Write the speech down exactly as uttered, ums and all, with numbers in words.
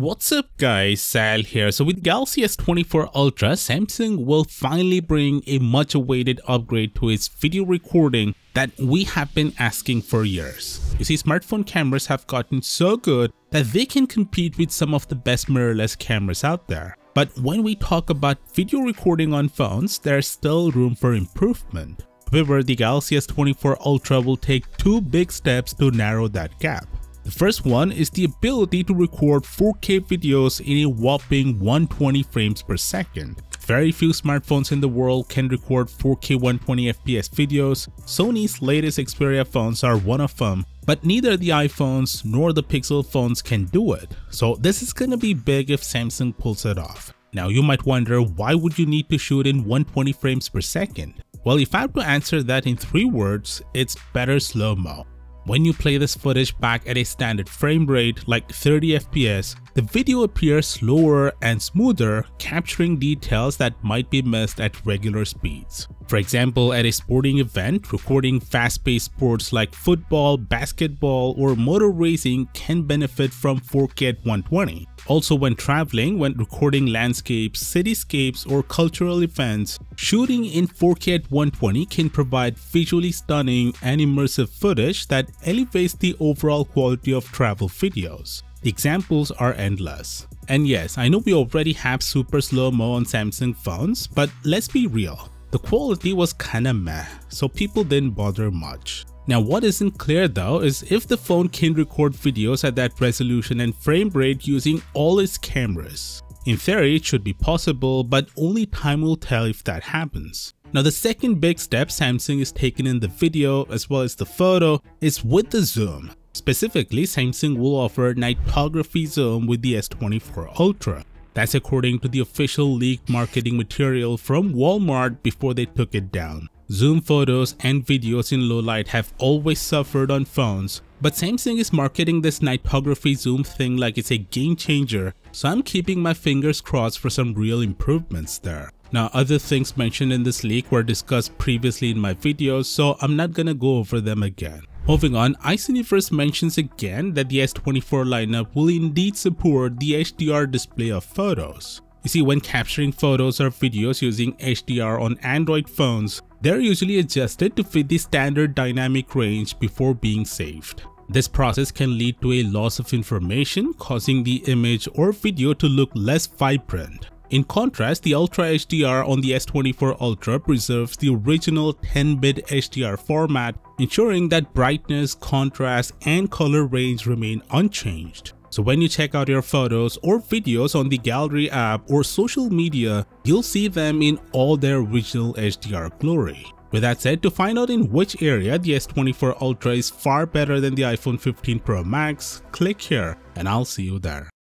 What's up guys, Sal here. So with Galaxy S twenty-four Ultra, Samsung will finally bring a much awaited upgrade to its video recording that we have been asking for years. You see, smartphone cameras have gotten so good that they can compete with some of the best mirrorless cameras out there. But when we talk about video recording on phones, there's still room for improvement. However, the Galaxy S twenty-four Ultra will take two big steps to narrow that gap. The first one is the ability to record four K videos in a whopping one hundred twenty frames per second. Very few smartphones in the world can record four K one hundred twenty F P S videos. Sony's latest Xperia phones are one of them, but neither the iPhones nor the Pixel phones can do it. So this is gonna be big if Samsung pulls it off. Now you might wonder, why would you need to shoot in one hundred twenty frames per second? Well, if I have to answer that in three words, it's better slow-mo. When you play this footage back at a standard frame rate like thirty F P S, the video appears slower and smoother, capturing details that might be missed at regular speeds. For example, at a sporting event, recording fast-paced sports like football, basketball, or motor racing can benefit from four K at one hundred twenty. Also, when traveling, when recording landscapes, cityscapes, or cultural events, shooting in four K at one hundred twenty can provide visually stunning and immersive footage that elevates the overall quality of travel videos. The examples are endless. And yes, I know we already have super slow-mo on Samsung phones, but let's be real, the quality was kinda meh, so people didn't bother much. Now what isn't clear though is if the phone can record videos at that resolution and frame rate using all its cameras. In theory it should be possible, but only time will tell if that happens. Now the second big step Samsung is taking in the video as well as the photo is with the zoom. Specifically, Samsung will offer Nightography Zoom with the S twenty-four Ultra. That's according to the official leaked marketing material from Walmart before they took it down. Zoom photos and videos in low light have always suffered on phones, but Samsung is marketing this Nightography Zoom thing like it's a game changer, so I'm keeping my fingers crossed for some real improvements there. Now other things mentioned in this leak were discussed previously in my videos, so I'm not gonna go over them again. Moving on, Ice Universe mentions again that the S twenty-four lineup will indeed support the H D R display of photos. You see, when capturing photos or videos using H D R on Android phones, they're usually adjusted to fit the standard dynamic range before being saved. This process can lead to a loss of information, causing the image or video to look less vibrant. In contrast, the Ultra H D R on the S twenty-four Ultra preserves the original ten bit H D R format, ensuring that brightness, contrast, and color range remain unchanged. So when you check out your photos or videos on the gallery app or social media, you'll see them in all their original H D R glory. With that said, to find out in which area the S twenty-four Ultra is far better than the iPhone fifteen Pro Max, click here and I'll see you there.